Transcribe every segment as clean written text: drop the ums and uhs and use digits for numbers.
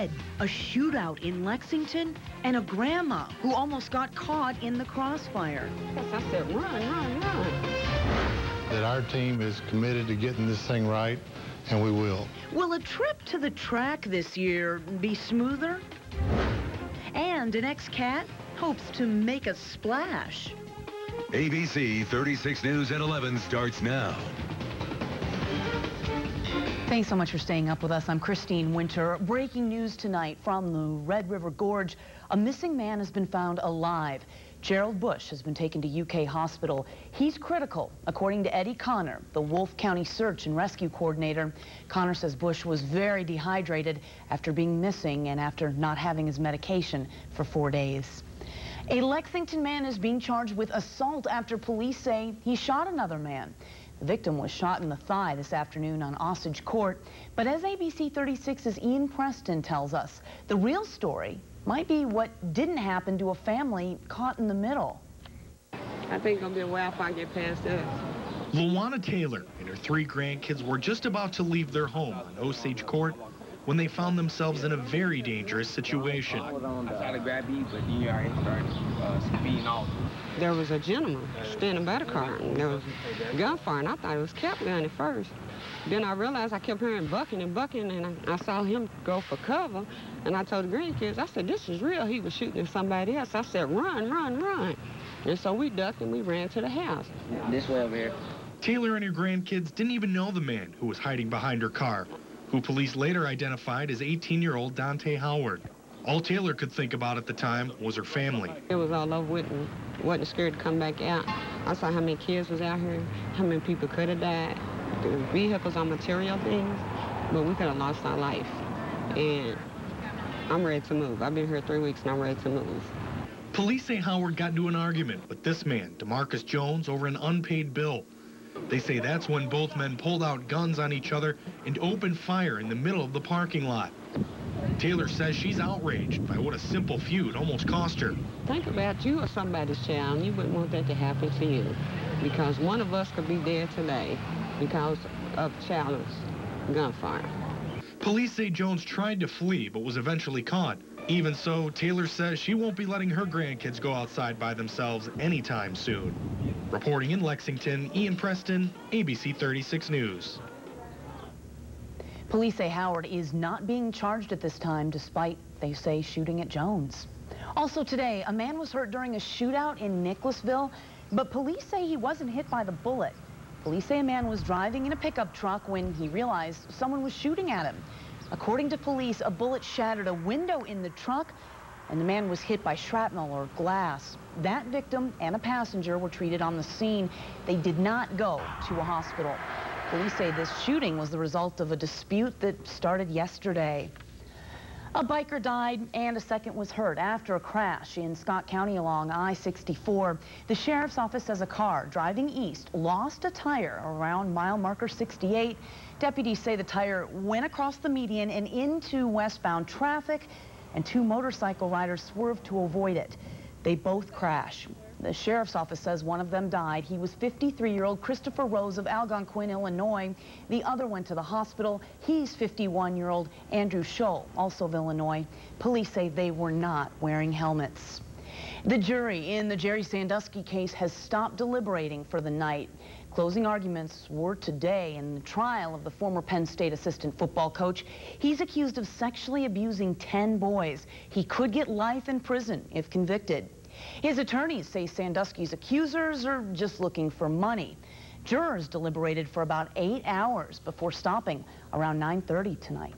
dead, a shootout in Lexington, and a grandma who almost got caught in the crossfire. I said, run, run, run. That our team is committed to getting this thing right, and we will. Will a trip to the track this year be smoother? And an ex-cat hopes to make a splash. ABC 36 News at 11 starts now. Thanks so much for staying up with us. I'm Christine Winter. Breaking news tonight from the Red River Gorge. A missing man has been found alive. Gerald Bush has been taken to UK hospital. He's critical, according to Eddie Connor, the Wolfe County Search and Rescue coordinator. Connor says Bush was very dehydrated after being missing and after not having his medication for 4 days. A Lexington man is being charged with assault after police say he shot another man. The victim was shot in the thigh this afternoon on Osage Court. But as ABC 36's Ian Preston tells us, the real story might be what didn't happen to a family caught in the middle. I think I'll be a while if I get past that. Luana Taylor and her 3 grandkids were just about to leave their home on Osage Court when they found themselves in a very dangerous situation. I tried to grab you, but you already started speeding off. There was a gentleman standing by the car, and there was gunfire, and I thought it was capgun at first. Then I realized I kept hearing bucking and bucking, and I saw him go for cover, and I told the grandkids, I said, this is real. He was shooting at somebody else. I said, run, run, run. And so we ducked, and we ran to the house. This way over here. Taylor and her grandkids didn't even know the man who was hiding behind her car, who police later identified as 18-year-old Dante Howard. All Taylor could think about at the time was her family. It was all over with me. Wasn't scared to come back out. I saw how many kids was out here, how many people could have died. The vehicles are material things, but we could have lost our life. And I'm ready to move. I've been here 3 weeks and I'm ready to move. Police say Howard got into an argument with this man, DeMarcus Jones, over an unpaid bill. They say that's when both men pulled out guns on each other and opened fire in the middle of the parking lot. Taylor says she's outraged by what a simple feud almost cost her. Think about you or somebody's child, and you wouldn't want that to happen to you, because one of us could be dead today because of child's gunfire. Police say Jones tried to flee but was eventually caught. Even so, Taylor says she won't be letting her grandkids go outside by themselves anytime soon. Reporting in Lexington, Ian Preston, ABC 36 News. Police say Howard is not being charged at this time, despite, they say, shooting at Jones. Also today, a man was hurt during a shootout in Nicholasville, but police say he wasn't hit by the bullet. Police say a man was driving in a pickup truck when he realized someone was shooting at him. According to police, a bullet shattered a window in the truck, and the man was hit by shrapnel or glass. That victim and a passenger were treated on the scene. They did not go to a hospital. Police say this shooting was the result of a dispute that started yesterday. A biker died and a second was hurt after a crash in Scott County along I-64. The sheriff's office says a car driving east lost a tire around mile marker 68. Deputies say the tire went across the median and into westbound traffic, and 2 motorcycle riders swerved to avoid it. They both crashed. The sheriff's office says one of them died. He was 53-year-old Christopher Rose of Algonquin, Illinois. The other went to the hospital. He's 51-year-old Andrew Schull, also of Illinois. Police say they were not wearing helmets. The jury in the Jerry Sandusky case has stopped deliberating for the night. Closing arguments were today in the trial of the former Penn State assistant football coach. He's accused of sexually abusing 10 boys. He could get life in prison if convicted. His attorneys say Sandusky's accusers are just looking for money. Jurors deliberated for about 8 hours before stopping around 9:30 tonight.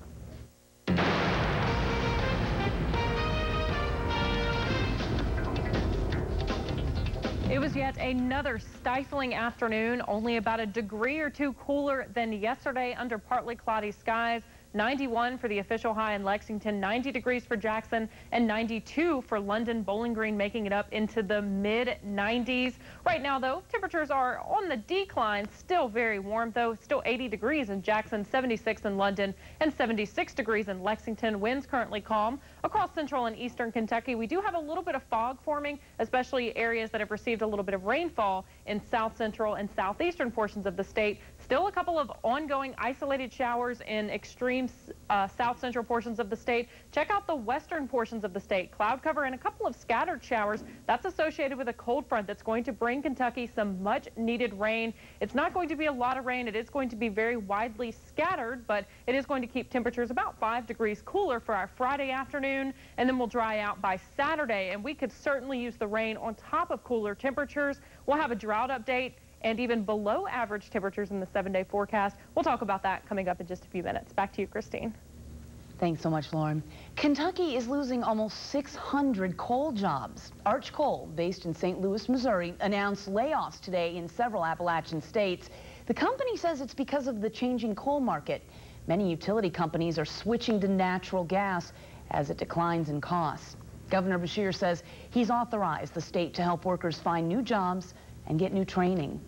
It was yet another stifling afternoon, only about a degree or 2 cooler than yesterday under partly cloudy skies. 91 for the official high in Lexington, 90 degrees for Jackson, and 92 for London. Bowling Green making it up into the mid-90s. Right now, though, temperatures are on the decline. Still very warm, though. Still 80 degrees in Jackson, 76 in London, and 76 degrees in Lexington. Winds currently calm. Across central and eastern Kentucky, we do have a little bit of fog forming, especially areas that have received a little bit of rainfall in south central and southeastern portions of the state. Still a couple of ongoing isolated showers in extreme south central portions of the state. Check out the western portions of the state. Cloud cover and a couple of scattered showers. That's associated with a cold front that's going to bring Kentucky some much needed rain. It's not going to be a lot of rain. It is going to be very widely scattered, but it is going to keep temperatures about 5 degrees cooler for our Friday afternoon, and then we'll dry out by Saturday, and we could certainly use the rain on top of cooler temperatures. We'll have a drought update and even below average temperatures in the 7-day forecast. We'll talk about that coming up in just a few minutes. Back to you, Christine. Thanks so much, Lauren. Kentucky is losing almost 600 coal jobs. Arch Coal, based in St. Louis, Missouri, announced layoffs today in several Appalachian states. The company says it's because of the changing coal market. Many utility companies are switching to natural gas as it declines in cost. Governor Beshear says he's authorized the state to help workers find new jobs and get new training.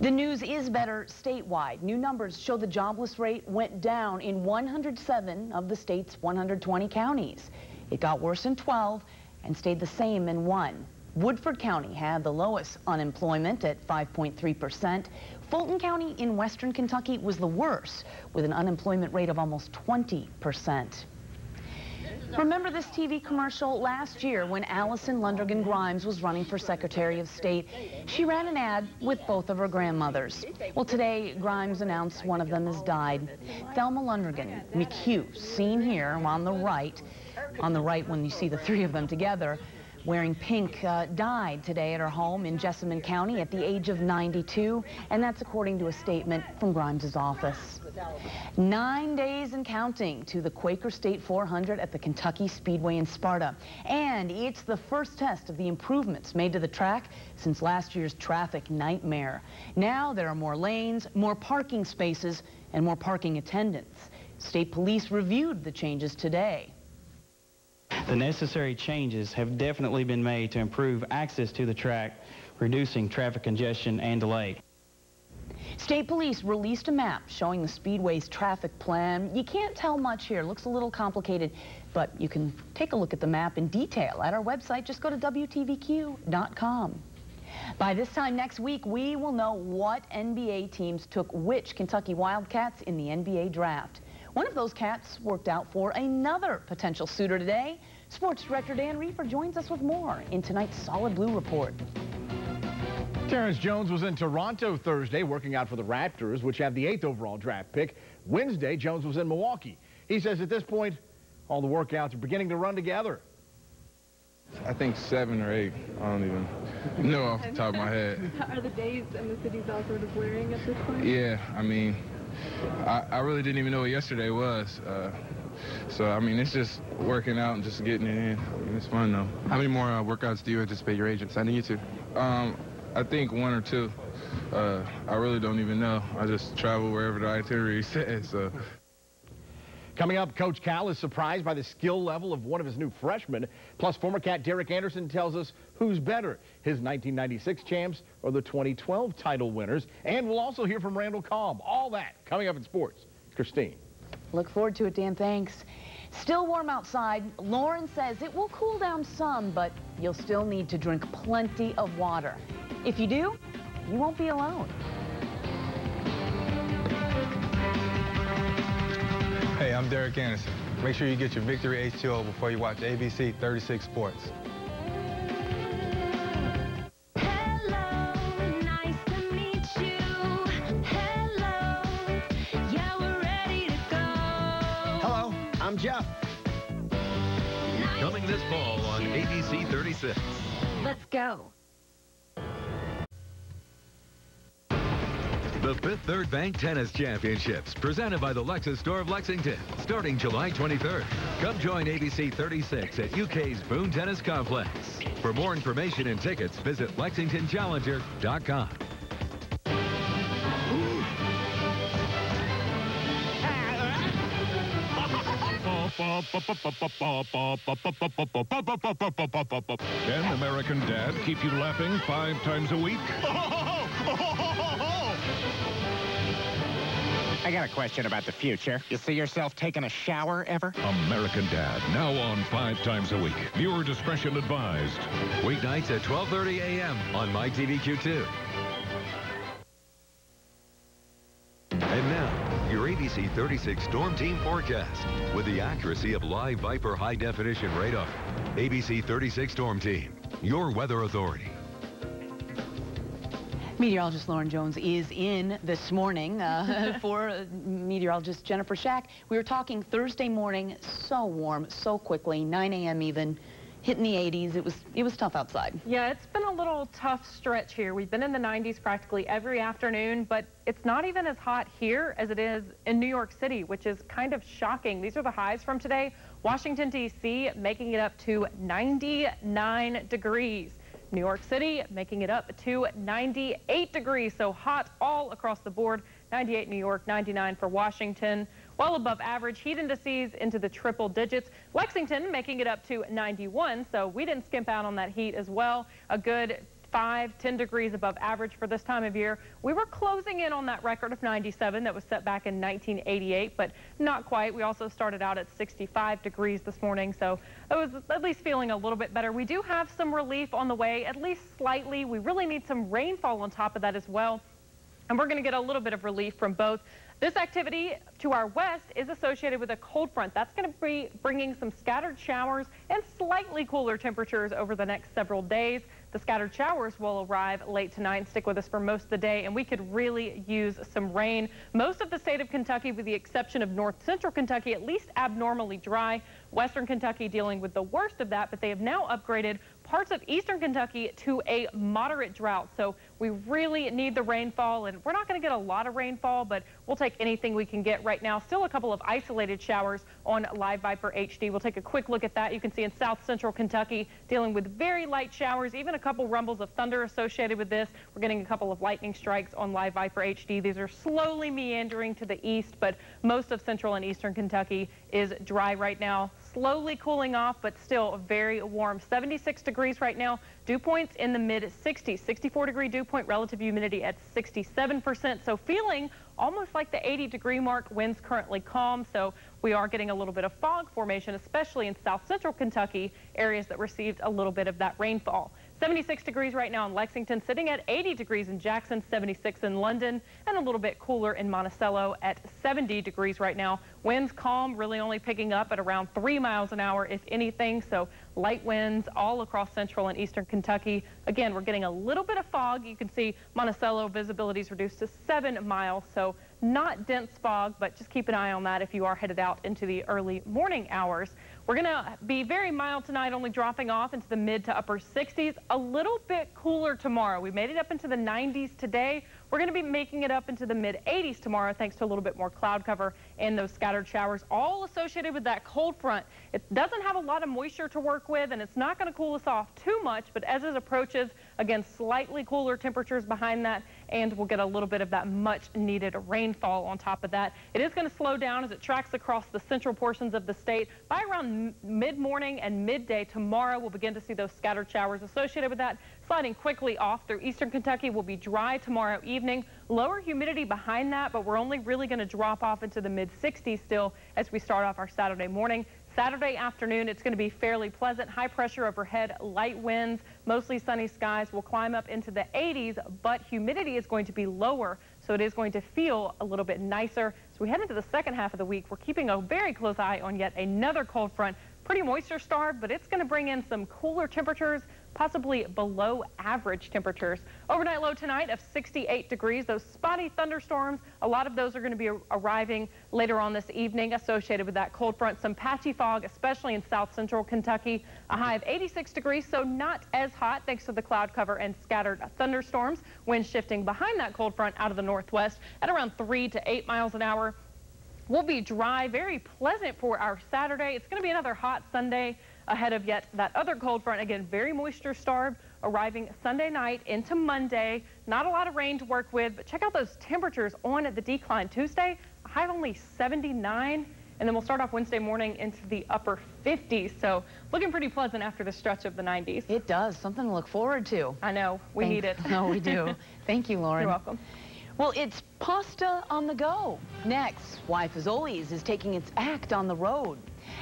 The news is better statewide. New numbers show the jobless rate went down in 107 of the state's 120 counties. It got worse in 12 and stayed the same in 1. Woodford County had the lowest unemployment at 5.3%. Fulton County in western Kentucky was the worst, with an unemployment rate of almost 20%. Remember this TV commercial last year when Allison Lundergan Grimes was running for Secretary of State? She ran an ad with both of her grandmothers. Well, today, Grimes announced one of them has died. Thelma Lundergan McHugh, seen here on the right when you see the three of them together, wearing pink, died today at her home in Jessamine County at the age of 92, and that's according to a statement from Grimes' office. 9 days and counting to the Quaker State 400 at the Kentucky Speedway in Sparta, and it's the first test of the improvements made to the track since last year's traffic nightmare. Now there are more lanes, more parking spaces, and more parking attendants. State police reviewed the changes today. The necessary changes have definitely been made to improve access to the track, reducing traffic congestion and delay. State police released a map showing the Speedway's traffic plan. You can't tell much here. It looks a little complicated, but you can take a look at the map in detail at our website. Just go to WTVQ.com. By this time next week, we will know what NBA teams took which Kentucky Wildcats in the NBA draft. One of those cats worked out for another potential suitor today. Sports director Dan Reefer joins us with more in tonight's Solid Blue Report. Terrence Jones was in Toronto Thursday working out for the Raptors, which have the 8th overall draft pick. Wednesday, Jones was in Milwaukee. He says at this point, all the workouts are beginning to run together. I think 7 or 8. I don't even know off the top of my head. Are the days and the cities all sort of blurring at this point? Yeah, I mean, I really didn't even know what yesterday was, so I mean it's just working out and just getting it in. I mean, it's fun though. How many more workouts do you anticipate your agent sending you to? I think 1 or 2. I really don't even know. I just travel wherever the itinerary says. So. Coming up, Coach Cal is surprised by the skill level of one of his new freshmen. Plus, former Cat Derek Anderson tells us who's better, his 1996 champs or the 2012 title winners. And we'll also hear from Randall Cobb. All that coming up in sports. Christine. Look forward to it, Dan. Thanks. Still warm outside. Lauren says it will cool down some, but you'll still need to drink plenty of water. If you do, you won't be alone. Hey, I'm Derek Anderson. Make sure you get your Victory HTO before you watch ABC 36 Sports. Hello, nice to meet you. Hello, yeah, we're ready to go. Hello, I'm Jeff. Nice. Coming this fall on ABC 36. Let's go. The Fifth Third Bank Tennis Championships, presented by the Lexus Store of Lexington, starting July 23rd. Come join ABC 36 at UK's Boone Tennis Complex. For more information and tickets, visit LexingtonChallenger.com. Can American Dad keep you laughing 5 times a week? I got a question about the future. You see yourself taking a shower ever? American Dad, now on 5 times a week. Viewer discretion advised. Weeknights at 12:30 a.m. on MyTVQ2. And now, your ABC 36 Storm Team forecast with the accuracy of live Viper high-definition radar. ABC 36 Storm Team, your weather authority. Meteorologist Lauren Jones is in this morning for meteorologist Jennifer Schack. We were talking Thursday morning, so warm, so quickly, 9 a.m. even, hitting the 80s. It was tough outside. Yeah, it's been a little tough stretch here. We've been in the 90s practically every afternoon, but it's not even as hot here as it is in New York City, which is kind of shocking. These are the highs from today. Washington, D.C., making it up to 99 degrees. New York City making it up to 98 degrees, so hot all across the board. 98 New York, 99 for Washington. Well above average heat indices into the triple digits. Lexington making it up to 91, so we didn't skimp out on that heat as well. A good 5-10 degrees above average for this time of year. We were closing in on that record of 97 that was set back in 1988, but not quite. We also started out at 65 degrees this morning, so it was at least feeling a little bit better. We do have some relief on the way, at least slightly. We really need some rainfall on top of that as well, and we're going to get a little bit of relief from both. This activity to our west is associated with a cold front. That's going to be bringing some scattered showers and slightly cooler temperatures over the next several days. The scattered showers will arrive late tonight. Stick with us for most of the day, and we could really use some rain. Most of the state of Kentucky, with the exception of north central Kentucky, at least abnormally dry. Western Kentucky dealing with the worst of that, but they have now upgraded parts of eastern Kentucky to a moderate drought, so we really need the rainfall, and we're not going to get a lot of rainfall, but we'll take anything we can get right now. Still a couple of isolated showers on Live Viper HD. We'll take a quick look at that. You can see in south central Kentucky dealing with very light showers, even a couple rumbles of thunder associated with this. We're getting a couple of lightning strikes on Live Viper HD. These are slowly meandering to the east, but most of central and eastern Kentucky is dry right now. Slowly cooling off, but still very warm. 76 degrees right now. Dew points in the mid-60s. 64-degree dew point, relative humidity at 67%. So feeling almost like the 80-degree mark. Winds currently calm, so we are getting a little bit of fog formation, especially in south-central Kentucky, areas that received a little bit of that rainfall. 76 degrees right now in Lexington, sitting at 80 degrees in Jackson, 76 in London, and a little bit cooler in Monticello at 70 degrees right now. Winds calm, really only picking up at around 3 miles an hour, if anything, so light winds all across central and eastern Kentucky. Again, we're getting a little bit of fog. You can see Monticello visibility is reduced to 7 miles, so not dense fog, but just keep an eye on that if you are headed out into the early morning hours. We're going to be very mild tonight, only dropping off into the mid to upper 60s. A little bit cooler tomorrow. We made it up into the 90s today. We're going to be making it up into the mid 80s tomorrow, thanks to a little bit more cloud cover and those scattered showers, all associated with that cold front. It doesn't have a lot of moisture to work with, and it's not going to cool us off too much, but as it approaches, again, slightly cooler temperatures behind that, and we'll get a little bit of that much needed rainfall on top of that. It is going to slow down as it tracks across the central portions of the state. By around mid-morning and midday tomorrow, we'll begin to see those scattered showers associated with that, sliding quickly off through eastern Kentucky. Will be dry tomorrow evening. Lower humidity behind that, but we're only really going to drop off into the mid-60s still as we start off our Saturday morning. Saturday afternoon, it's going to be fairly pleasant. High pressure overhead, light winds, mostly sunny skies. Will climb up into the 80s, but humidity is going to be lower, so it is going to feel a little bit nicer. So we head into the second half of the week. We're keeping a very close eye on yet another cold front. Pretty moisture-starved, but it's going to bring in some cooler temperatures, possibly below average temperatures. Overnight low tonight of 68 degrees. Those spotty thunderstorms, a lot of those are going to be arriving later on this evening associated with that cold front. Some patchy fog, especially in south central Kentucky. A high of 86 degrees, so not as hot thanks to the cloud cover and scattered thunderstorms. Wind shifting behind that cold front out of the northwest at around 3 to 8 miles an hour. We'll be dry, very pleasant for our Saturday. It's going to be another hot Sunday ahead of yet that other cold front. Again, very moisture starved, arriving Sunday night into Monday. Not a lot of rain to work with, but check out those temperatures on at the decline. Tuesday, a high of only 79, and then we'll start off Wednesday morning into the upper 50s. So looking pretty pleasant after the stretch of the 90s. It does. Something to look forward to. I know. We need it. No, we do. Thank you, Lauren. You're welcome. Well, it's pasta on the go. Next, why Fazoli's is taking its act on the road.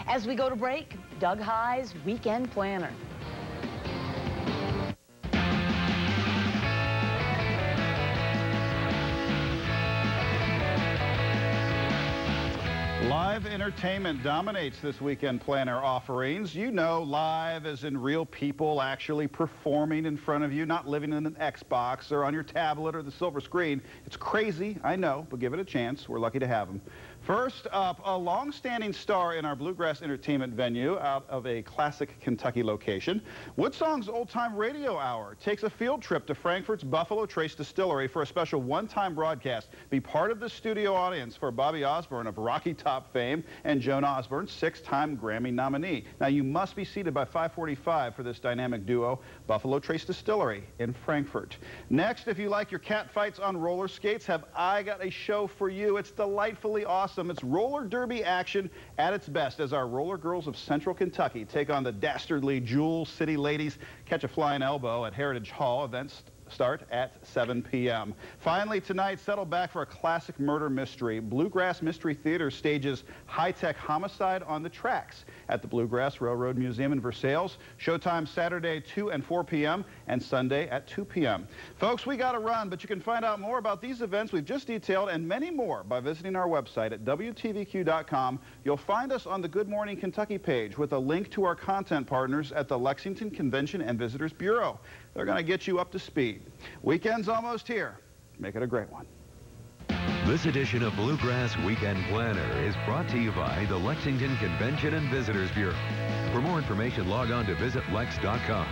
As we go to break, Doug High's Weekend Planner. Live entertainment dominates this weekend planner offerings. You know, live as in real people actually performing in front of you, not living in an Xbox or on your tablet or the silver screen. It's crazy, I know, but give it a chance. We're lucky to have them. First up, a long-standing star in our bluegrass entertainment venue out of a classic Kentucky location. Woodsong's Old Time Radio Hour takes a field trip to Frankfurt's Buffalo Trace Distillery for a special one-time broadcast. Be part of the studio audience for Bobby Osborne of Rocky Top fame and Joan Osborne, six-time Grammy nominee. Now, you must be seated by 5:45 for this dynamic duo, Buffalo Trace Distillery in Frankfurt. Next, if you like your cat fights on roller skates, have I got a show for you. It's delightfully awesome. It's roller derby action at its best as our roller girls of Central Kentucky take on the dastardly Jewel City Ladies. Catch a flying elbow at Heritage Hall. Events start at 7 p.m. Finally, tonight, settle back for a classic murder mystery. Bluegrass Mystery Theater stages High-Tech Homicide on the Tracks at the Bluegrass Railroad Museum in Versailles. Showtime Saturday, 2 and 4 p.m. and Sunday at 2 p.m. Folks, we got to run, but you can find out more about these events we've just detailed and many more by visiting our website at WTVQ.com. You'll find us on the Good Morning Kentucky page with a link to our content partners at the Lexington Convention and Visitors Bureau. They're going to get you up to speed. Weekend's almost here. Make it a great one. This edition of Bluegrass Weekend Planner is brought to you by the Lexington Convention and Visitors Bureau. For more information, log on to visitlex.com.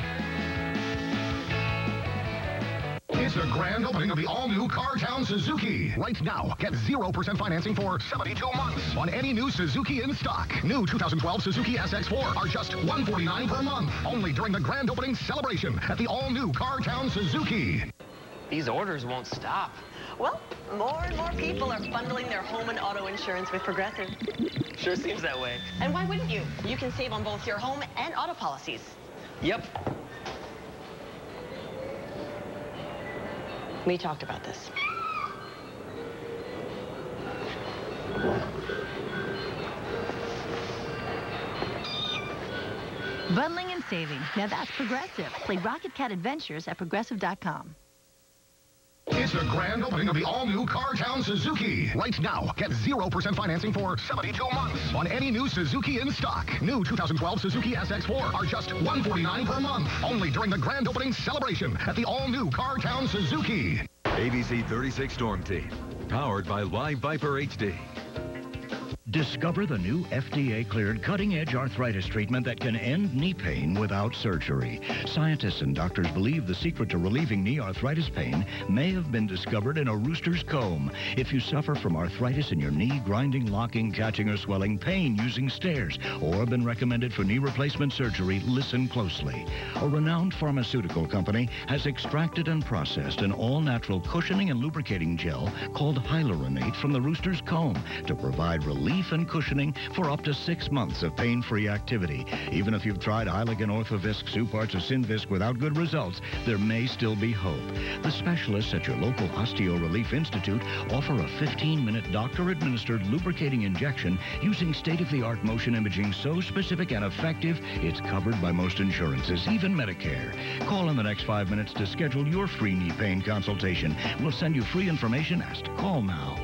It's the grand opening of the all-new Car Town Suzuki. Right now, get 0% financing for 72 months on any new Suzuki in stock. New 2012 Suzuki SX4 are just $149 per month, only during the grand opening celebration at the all-new Car Town Suzuki. These orders won't stop. Well, more and more people are bundling their home and auto insurance with Progressive. Sure seems that way. And why wouldn't you? You can save on both your home and auto policies. Yep. We talked about this. Bundling and saving. Now that's Progressive. Play Rocket Cat Adventures at Progressive.com. It's the grand opening of the all-new Car Town Suzuki. Right now, get 0% financing for 72 months on any new Suzuki in stock. New 2012 Suzuki SX4 are just $149 per month, only during the grand opening celebration at the all-new Car Town Suzuki. ABC 36 Storm Team, powered by Live Viper HD. Discover the new FDA-cleared cutting-edge arthritis treatment that can end knee pain without surgery. Scientists and doctors believe the secret to relieving knee arthritis pain may have been discovered in a rooster's comb. If you suffer from arthritis in your knee, grinding, locking, catching, or swelling, pain using stairs, or been recommended for knee replacement surgery, listen closely. A renowned pharmaceutical company has extracted and processed an all-natural cushioning and lubricating gel called hyaluronate from the rooster's comb to provide relief and cushioning for up to 6 months of pain-free activity. Even if you've tried Hyligan, Orthovisc, Supartz, or Synvisc without good results, there may still be hope. The specialists at your local Osteo Relief Institute offer a 15-minute doctor-administered lubricating injection using state-of-the-art motion imaging so specific and effective it's covered by most insurances, even Medicare. Call in the next 5 minutes to schedule your free knee pain consultation. We'll send you free information asked. Call now.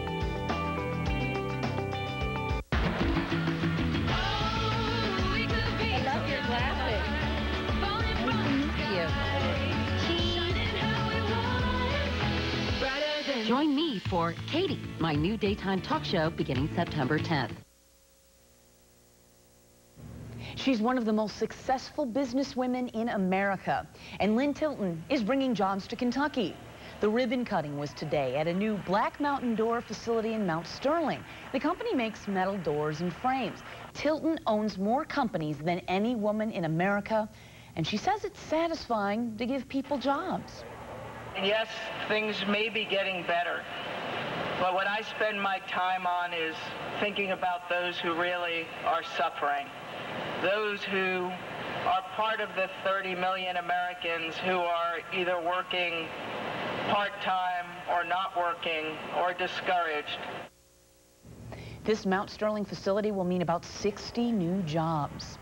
Join me for Katie, my new daytime talk show beginning September 10th. She's one of the most successful businesswomen in America, and Lynn Tilton is bringing jobs to Kentucky. The ribbon cutting was today at a new Black Mountain Door facility in Mount Sterling. The company makes metal doors and frames. Tilton owns more companies than any woman in America, and she says it's satisfying to give people jobs. Yes, things may be getting better, but what I spend my time on is thinking about those who really are suffering, those who are part of the 30 million Americans who are either working part-time or not working or discouraged. This Mount Sterling facility will mean about 60 new jobs.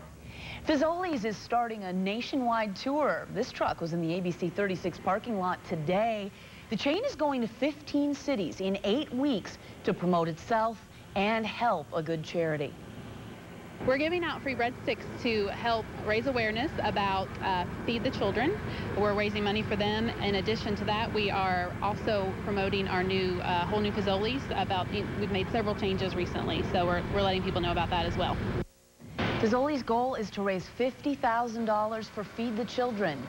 Fazoli's is starting a nationwide tour. This truck was in the ABC 36 parking lot today. The chain is going to 15 cities in 8 weeks to promote itself and help a good charity. We're giving out free breadsticks to help raise awareness about Feed the Children. We're raising money for them. In addition to that, we are also promoting our new, whole new Fazoli's. We've made several changes recently, so we're letting people know about that as well. Fazoli's goal is to raise $50,000 for Feed the Children.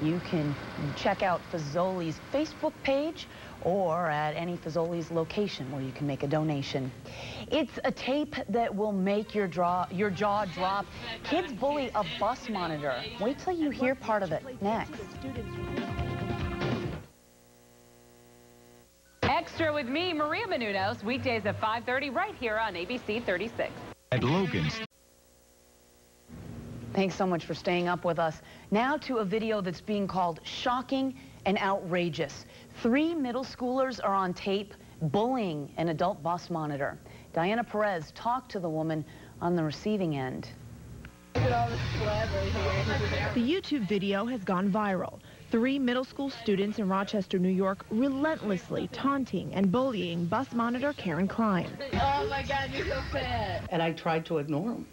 You can check out Fazoli's Facebook page or at any Fazoli's location where you can make a donation. It's a tape that will make your jaw drop. Kids bully a bus monitor. Wait till you hear part of it next. Extra with me, Maria Menounos, weekdays at 5:30 right here on ABC 36. At Logan's. Thanks so much for staying up with us. Now to a video that's being called shocking and outrageous. Three middle schoolers are on tape bullying an adult bus monitor. Diana Perez talked to the woman on the receiving end. The YouTube video has gone viral. Three middle school students in Rochester, New York, relentlessly taunting and bullying bus monitor Karen Klein. Oh my God, you're so fat. And I tried to ignore them.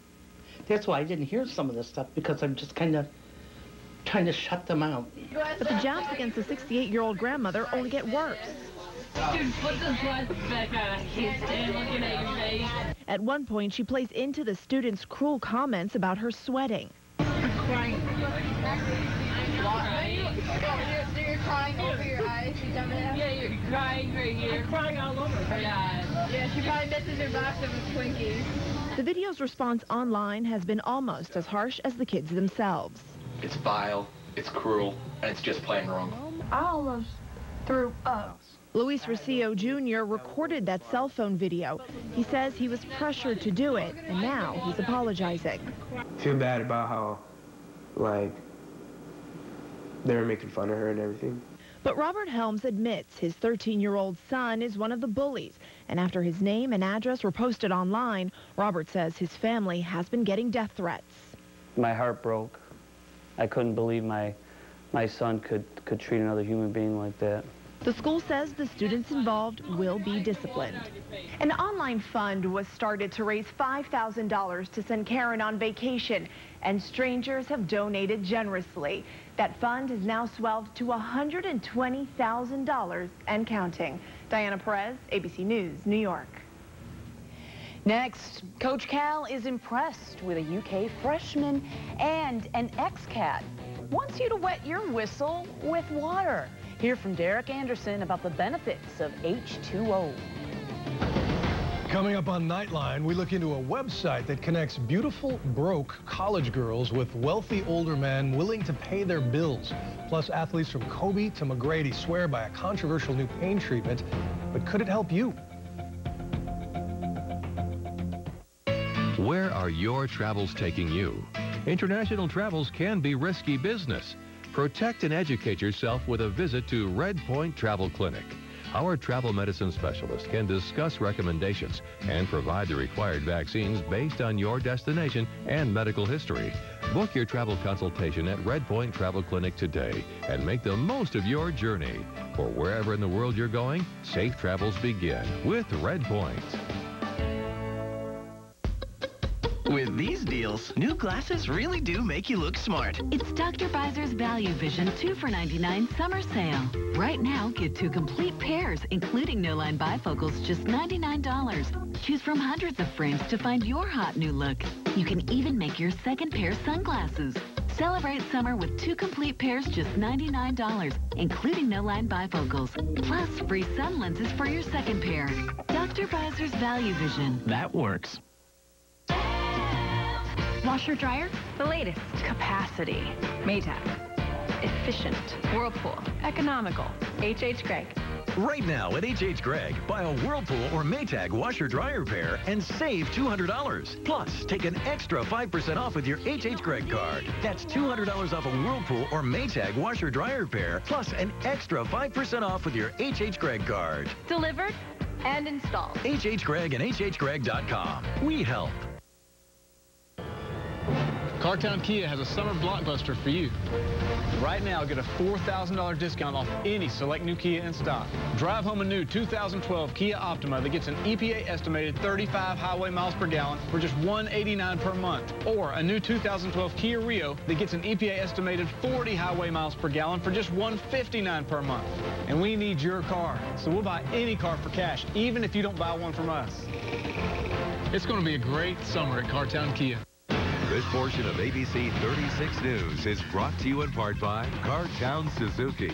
That's why I didn't hear some of this stuff, because I'm just kind of trying to shut them out. But the jabs against the 68-year-old grandmother only get worse. Dude, put this back on. He's looking at your face. At one point, she plays into the students' cruel comments about her sweating. I'm crying. So you're crying over your eyes, you dumbass? Yeah, you're crying right here. You're crying all over her eyes. Yeah, she probably misses her box of Twinkies. The video's response online has been almost as harsh as the kids themselves. It's vile, it's cruel, and it's just plain wrong. All of through us. Luis Rocio Jr. recorded that cell phone video. He says he was pressured to do it, and now he's apologizing. I feel bad about how, like, they were making fun of her and everything. But Robert Helms admits his 13-year-old son is one of the bullies, and after his name and address were posted online, Robert says his family has been getting death threats. My heart broke. I couldn't believe my son could treat another human being like that. The school says the students involved will be disciplined. An online fund was started to raise $5,000 to send Karen on vacation, and strangers have donated generously. That fund has now swelled to $120,000 and counting. Diana Perez, ABC News, New York. Next, Coach Cal is impressed with a UK freshman and an ex-cat. Wants you to wet your whistle with water. Hear from Derek Anderson about the benefits of H2O. Coming up on Nightline, we look into a website that connects beautiful, broke college girls with wealthy older men willing to pay their bills. Plus, athletes from Kobe to McGrady swear by a controversial new pain treatment. But could it help you? Where are your travels taking you? International travels can be risky business. Protect and educate yourself with a visit to Red Point Travel Clinic. Our travel medicine specialist can discuss recommendations and provide the required vaccines based on your destination and medical history. Book your travel consultation at Red Point Travel Clinic today and make the most of your journey. For wherever in the world you're going, safe travels begin with Red Point. With these deals, new glasses really do make you look smart. It's Dr. Pfizer's Value Vision 2 for $99 summer sale. Right now, get two complete pairs, including no-line bifocals, just $99. Choose from hundreds of frames to find your hot new look. You can even make your second pair sunglasses. Celebrate summer with two complete pairs, just $99, including no-line bifocals. Plus, free sun lenses for your second pair. Dr. Pfizer's Value Vision. That works. Washer dryer, the latest. Capacity. Maytag. Efficient. Whirlpool. Economical. H.H. Gregg. Right now at H.H. Gregg, buy a Whirlpool or Maytag washer dryer pair and save $200. Plus, take an extra 5% off with your H.H. Gregg card. That's $200 off a Whirlpool or Maytag washer dryer pair, plus an extra 5% off with your H.H. Gregg card. Delivered and installed. H.H. Gregg and HHGregg.com. We help. Car Town Kia has a summer blockbuster for you. Right now, get a $4,000 discount off any select new Kia in stock. Drive home a new 2012 Kia Optima that gets an EPA-estimated 35 highway miles per gallon for just $189 per month, or a new 2012 Kia Rio that gets an EPA-estimated 40 highway miles per gallon for just $159 per month. And we need your car, so we'll buy any car for cash, even if you don't buy one from us. It's going to be a great summer at Car Town Kia. This portion of ABC 36 News is brought to you in part by Car Town Suzuki.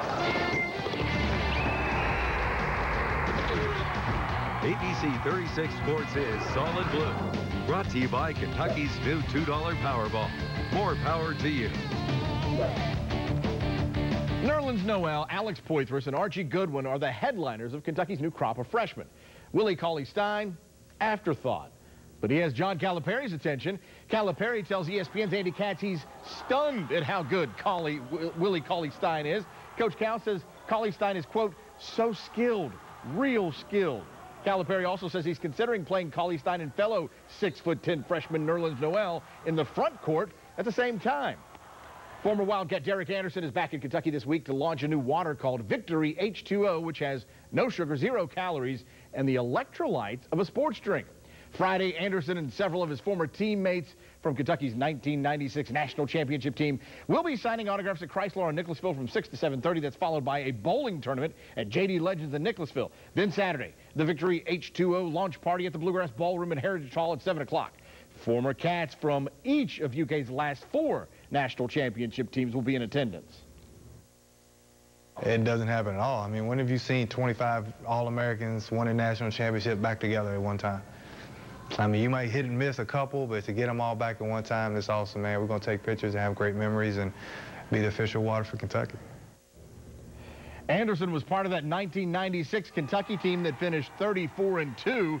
ABC 36 Sports is Solid Blue, brought to you by Kentucky's new $2 Powerball. More power to you. Nerlens Noel, Alex Poitras, and Archie Goodwin are the headliners of Kentucky's new crop of freshmen. Willie Cauley-Stein, afterthought. But he has John Calipari's attention. Calipari tells ESPN's Andy Katz he's stunned at how good Willie Cauley-Stein is. Coach Cal says Cauley-Stein is, quote, so skilled, real skilled. Calipari also says he's considering playing Cauley-Stein and fellow 6'10" freshman Nerlens Noel in the front court at the same time. Former Wildcat Derek Anderson is back in Kentucky this week to launch a new water called Victory H2O, which has no sugar, zero calories, and the electrolytes of a sports drink. Friday, Anderson and several of his former teammates from Kentucky's 1996 national championship team will be signing autographs at Chrysler on Nicholasville from 6 to 7:30. That's followed by a bowling tournament at JD Legends in Nicholasville. Then Saturday, the Victory H2O launch party at the Bluegrass Ballroom in Heritage Hall at 7 o'clock. Former Cats from each of UK's last four national championship teams will be in attendance. It doesn't happen at all. I mean, when have you seen 25 All-Americans win a national championship back together at one time? I mean, you might hit and miss a couple, but to get them all back at one time, it's awesome, man. We're going to take pictures and have great memories and be the official water for Kentucky. Anderson was part of that 1996 Kentucky team that finished 34-2, 16-0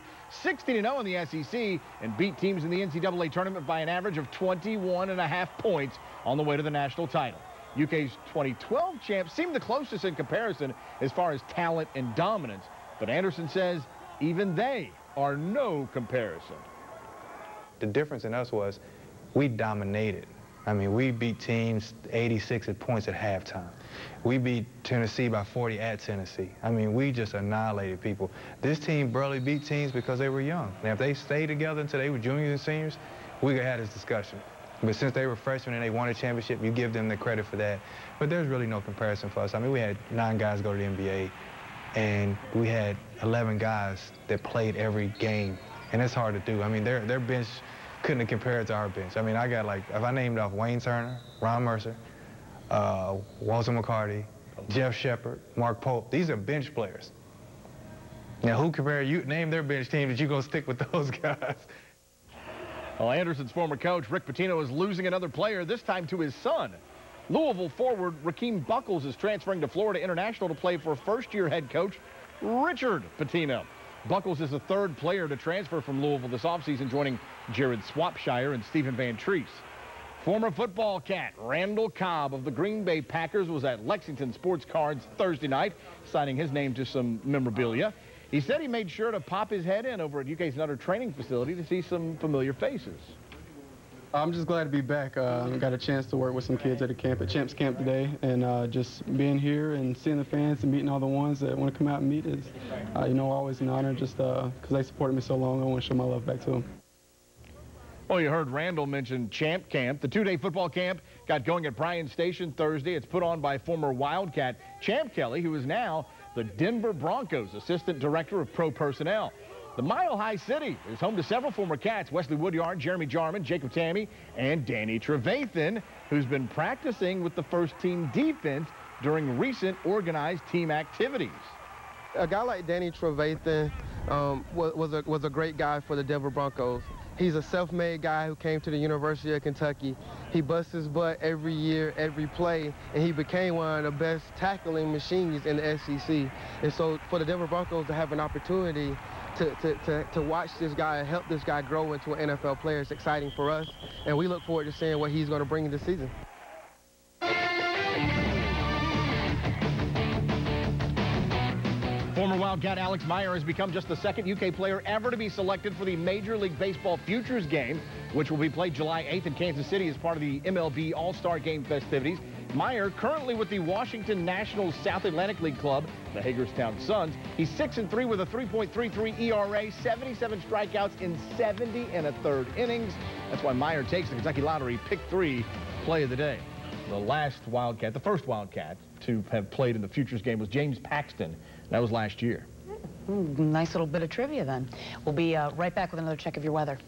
in the SEC, and beat teams in the NCAA tournament by an average of 21.5 points on the way to the national title. UK's 2012 champs seemed the closest in comparison as far as talent and dominance, but Anderson says even they are no comparison. The difference in us was we dominated. I mean, we beat teams 86 at points at halftime. We beat Tennessee by 40 at Tennessee. I mean, we just annihilated people. This team barely beat teams because they were young. Now, if they stayed together until they were juniors and seniors, we could have had this discussion. But since they were freshmen and they won a championship, you give them the credit for that. But there's really no comparison for us. I mean, we had 9 guys go to the NBA, and we had 11 guys that played every game. And it's hard to do. I mean, their bench couldn't compare it to our bench. I mean, I got like, if I named off Wayne Turner, Ron Mercer, Walter McCarty, Jeff Shepard, Mark Pope, these are bench players. Now, who compare you, name their bench team that you're going to stick with those guys? Well, Anderson's former coach, Rick Pitino, is losing another player, this time to his son. Louisville forward Rakeem Buckles is transferring to Florida International to play for first-year head coach Richard Pitino. Buckles is the third player to transfer from Louisville this offseason, joining Jared Swapshire and Stephen Van Treese. Former football cat Randall Cobb of the Green Bay Packers was at Lexington Sports Cards Thursday night, signing his name to some memorabilia. He said he made sure to pop his head in over at UK's Nutter training facility to see some familiar faces. I'm just glad to be back. Got a chance to work with some kids at a camp, at Champs Camp today, and just being here and seeing the fans and meeting all the ones that want to come out and meet is, you know, always an honor just because they supported me so long. I want to show my love back to them. Well, you heard Randall mention Champ Camp. The two-day football camp got going at Bryan Station Thursday. It's put on by former Wildcat Champ Kelly, who is now the Denver Broncos Assistant Director of Pro Personnel. The Mile High City is home to several former Cats, Wesley Woodyard, Jeremy Jarman, Jacob Tammy, and Danny Trevathan, who's been practicing with the first-team defense during recent organized team activities. A guy like Danny Trevathan was a great guy for the Denver Broncos. He's a self-made guy who came to the University of Kentucky. He busts his butt every year, every play, and he became one of the best tackling machines in the SEC. And so for the Denver Broncos to have an opportunity to watch this guy and help this guy grow into an NFL player is exciting for us, and we look forward to seeing what he's going to bring this season. Former Wildcat Alex Meyer has become just the second UK player ever to be selected for the Major League Baseball Futures Game, which will be played July 8th in Kansas City as part of the MLB All-Star Game festivities. Meyer, currently with the Washington Nationals South Atlantic League club, the Hagerstown Suns, he's 6-3 with a 3.33 ERA, 77 strikeouts in 70 1/3 innings. That's why Meyer takes the Kentucky Lottery Pick 3 Play of the Day. The last Wildcat, the first Wildcat to have played in the Futures Game was James Paxton. That was last year. Nice little bit of trivia then. We'll be right back with another check of your weather.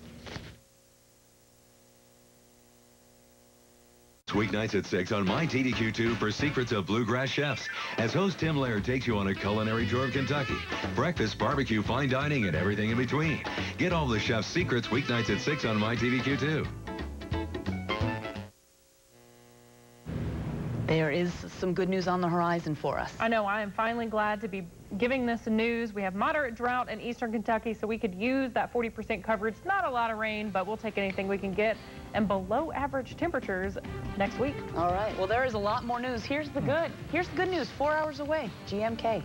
Weeknights at 6 on MyTDQ2 for Secrets of Bluegrass Chefs, as host Tim Laird takes you on a culinary tour of Kentucky. Breakfast, barbecue, fine dining, and everything in between. Get all the chef's secrets weeknights at 6 on MyTDQ2. There is some good news on the horizon for us. I know. I am finally glad to be giving this news. We have moderate drought in eastern Kentucky, so we could use that 40% coverage. Not a lot of rain, but we'll take anything we can get. And below average temperatures next week. All right. Well, there is a lot more news. Here's the good news. 4 hours away. GMK.